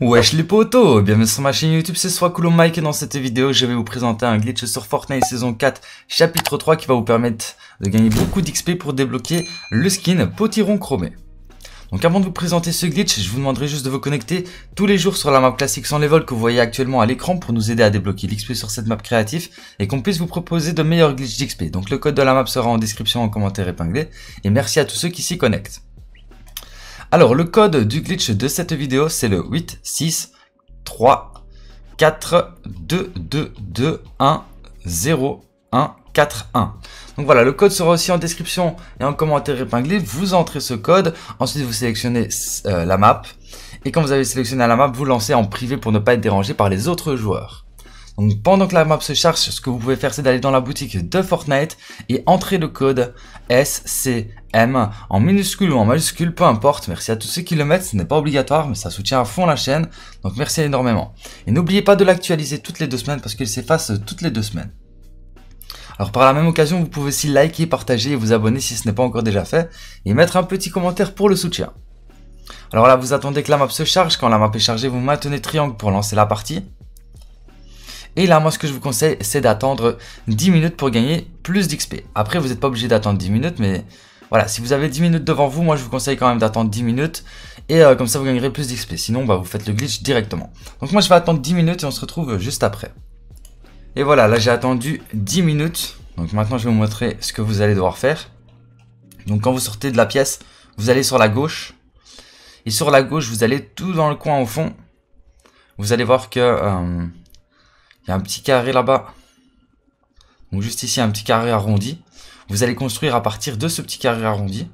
Wesh les potos, bienvenue sur ma chaîne YouTube, c'est SoiCoolMec et dans cette vidéo je vais vous présenter un glitch sur Fortnite saison 4 chapitre 3 qui va vous permettre de gagner beaucoup d'XP pour débloquer le skin Potiron Chromé. Donc avant de vous présenter ce glitch, je vous demanderai juste de vous connecter tous les jours sur la map classique sans level que vous voyez actuellement à l'écran pour nous aider à débloquer l'XP sur cette map créative et qu'on puisse vous proposer de meilleurs glitchs d'XP. Donc le code de la map sera en description, en commentaire épinglé et merci à tous ceux qui s'y connectent. Alors le code du glitch de cette vidéo c'est le 8, 6, 3, 4, 2, 2, 2, 1, 0, 1, 4, 1. Donc voilà, le code sera aussi en description et en commentaire épinglé. Vous entrez ce code, ensuite vous sélectionnez la map. Et quand vous avez sélectionné la map, vous lancez en privé pour ne pas être dérangé par les autres joueurs. Donc pendant que la map se charge, ce que vous pouvez faire c'est d'aller dans la boutique de Fortnite et entrer le code SCM en minuscule ou en majuscule, peu importe. Merci à tous ceux qui le mettent, ce n'est pas obligatoire mais ça soutient à fond la chaîne, donc merci énormément. Et n'oubliez pas de l'actualiser toutes les 2 semaines parce qu'il s'efface toutes les 2 semaines. Alors par la même occasion, vous pouvez aussi liker, partager et vous abonner si ce n'est pas encore déjà fait. Et mettre un petit commentaire pour le soutien. Alors là, vous attendez que la map se charge. Quand la map est chargée, vous maintenez triangle pour lancer la partie. Et là, moi ce que je vous conseille, c'est d'attendre 10 minutes pour gagner plus d'XP. Après, vous n'êtes pas obligé d'attendre 10 minutes, mais voilà, si vous avez 10 minutes devant vous, moi je vous conseille quand même d'attendre 10 minutes. Et comme ça, vous gagnerez plus d'XP. Sinon, bah, vous faites le glitch directement. Donc moi, je vais attendre 10 minutes et on se retrouve juste après. Et voilà, là j'ai attendu 10 minutes, donc maintenant je vais vous montrer ce que vous allez devoir faire. Donc quand vous sortez de la pièce, vous allez sur la gauche, et sur la gauche vous allez tout dans le coin au fond. Vous allez voir que y a un petit carré là-bas, donc juste ici un petit carré arrondi. Vous allez construire à partir de ce petit carré arrondi,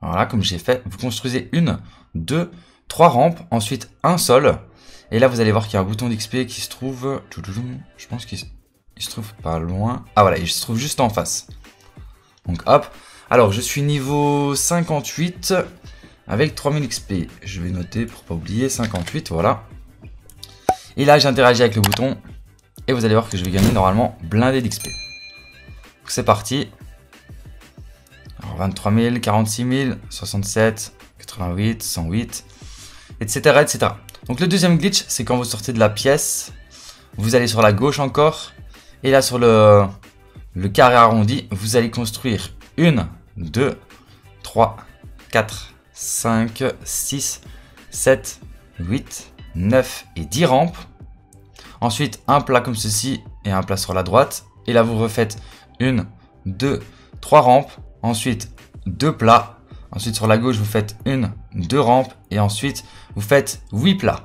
voilà comme j'ai fait. Vous construisez 1, 2, 3 rampes, ensuite un sol. Et là vous allez voir qu'il y a un bouton d'XP qui se trouve, je pense qu'il se trouve pas loin. Ah voilà, il se trouve juste en face. Donc hop, alors je suis niveau 58 avec 3000 XP. Je vais noter pour pas oublier, 58, voilà. Et là j'interagis avec le bouton et vous allez voir que je vais gagner normalement blindé d'XP. Donc c'est parti. Alors 23 000, 46 000, 67, 88, 108, etc. etc. Donc le deuxième glitch, c'est quand vous sortez de la pièce, vous allez sur la gauche encore, et là sur le carré arrondi, vous allez construire 1, 2, 3, 4, 5, 6, 7, 8, 9 et 10 rampes. Ensuite, un plat comme ceci et un plat sur la droite. Et là, vous refaites 1, 2, 3 rampes, ensuite 2 plats. Ensuite, sur la gauche, vous faites 1, 2 rampes. Et ensuite, vous faites 8 plats.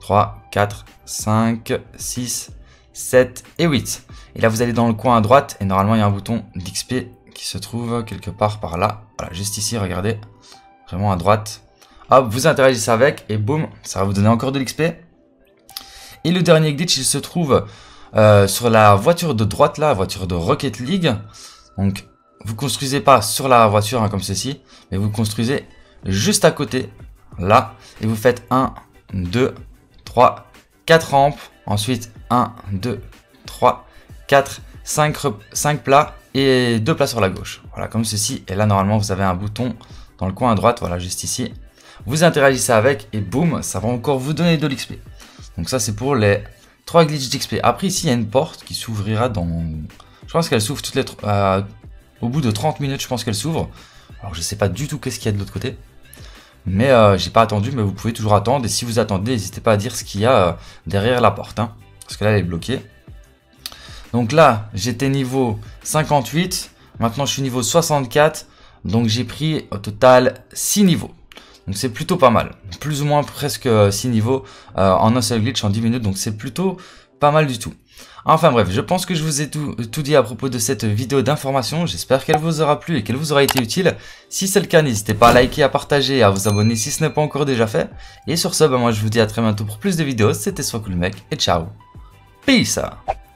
3, 4, 5, 6, 7 et 8. Et là, vous allez dans le coin à droite. Et normalement, il y a un bouton d'XP qui se trouve quelque part par là. Voilà, juste ici, regardez. Vraiment à droite. Hop, vous interagissez avec. Et boum, ça va vous donner encore de l'XP. Et le dernier glitch, il se trouve sur la voiture de droite, là, la voiture de Rocket League. Donc, vous construisez pas sur la voiture hein, comme ceci, mais vous construisez juste à côté, là, et vous faites 1, 2, 3, 4 rampes, ensuite 1, 2, 3, 4, 5 plats et 2 plats sur la gauche. Voilà, comme ceci, et là normalement vous avez un bouton dans le coin à droite, voilà, juste ici. Vous interagissez avec et boum, ça va encore vous donner de l'XP. Donc ça c'est pour les 3 glitches d'XP. Après ici, il y a une porte qui s'ouvrira dans... Je pense qu'elle s'ouvre toutes les... Au bout de 30 minutes, je pense qu'elle s'ouvre. Alors, je sais pas du tout qu'est-ce qu'il y a de l'autre côté. Mais j'ai pas attendu, mais vous pouvez toujours attendre. Et si vous attendez, n'hésitez pas à dire ce qu'il y a derrière la porte. Hein, parce que là, elle est bloquée. Donc là, j'étais niveau 58. Maintenant, je suis niveau 64. Donc, j'ai pris au total 6 niveaux. Donc, c'est plutôt pas mal. Plus ou moins presque 6 niveaux en un seul glitch en 10 minutes. Donc, c'est plutôt pas mal du tout. Enfin bref, je pense que je vous ai tout dit à propos de cette vidéo d'information. J'espère qu'elle vous aura plu et qu'elle vous aura été utile. Si c'est le cas, n'hésitez pas à liker, à partager et à vous abonner si ce n'est pas encore déjà fait. Et sur ce, bah moi je vous dis à très bientôt pour plus de vidéos. C'était SoiCoolMec et ciao. Peace.